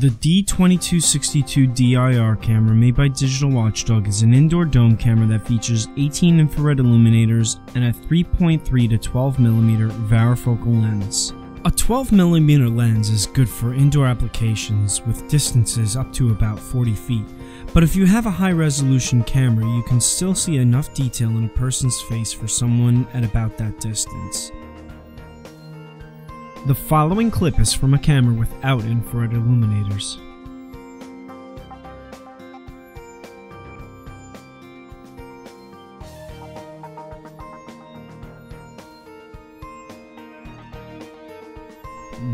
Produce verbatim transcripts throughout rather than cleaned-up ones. The D twenty-two sixty-two D I R camera made by Digital Watchdog is an indoor dome camera that features eighteen infrared illuminators and a three point three to twelve millimeter varifocal lens. A twelve millimeter lens is good for indoor applications with distances up to about forty feet, but if you have a high-resolution camera, you can still see enough detail in a person's face for someone at about that distance. The following clip is from a camera without infrared illuminators.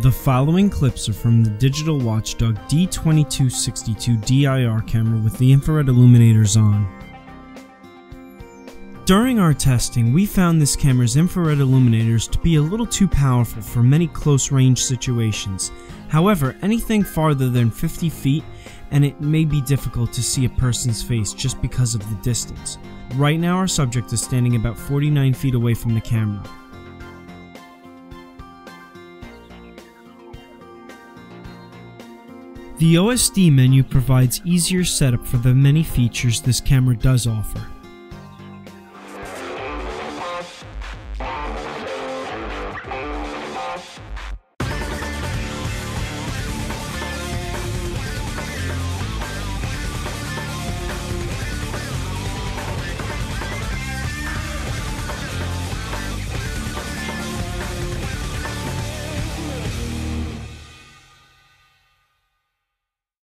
The following clips are from the Digital Watchdog D twenty-two sixty-two D I R camera with the infrared illuminators on. During our testing, we found this camera's infrared illuminators to be a little too powerful for many close-range situations. However, anything farther than fifty feet, and it may be difficult to see a person's face just because of the distance. Right now, our subject is standing about forty-nine feet away from the camera. The O S D menu provides easier setup for the many features this camera does offer.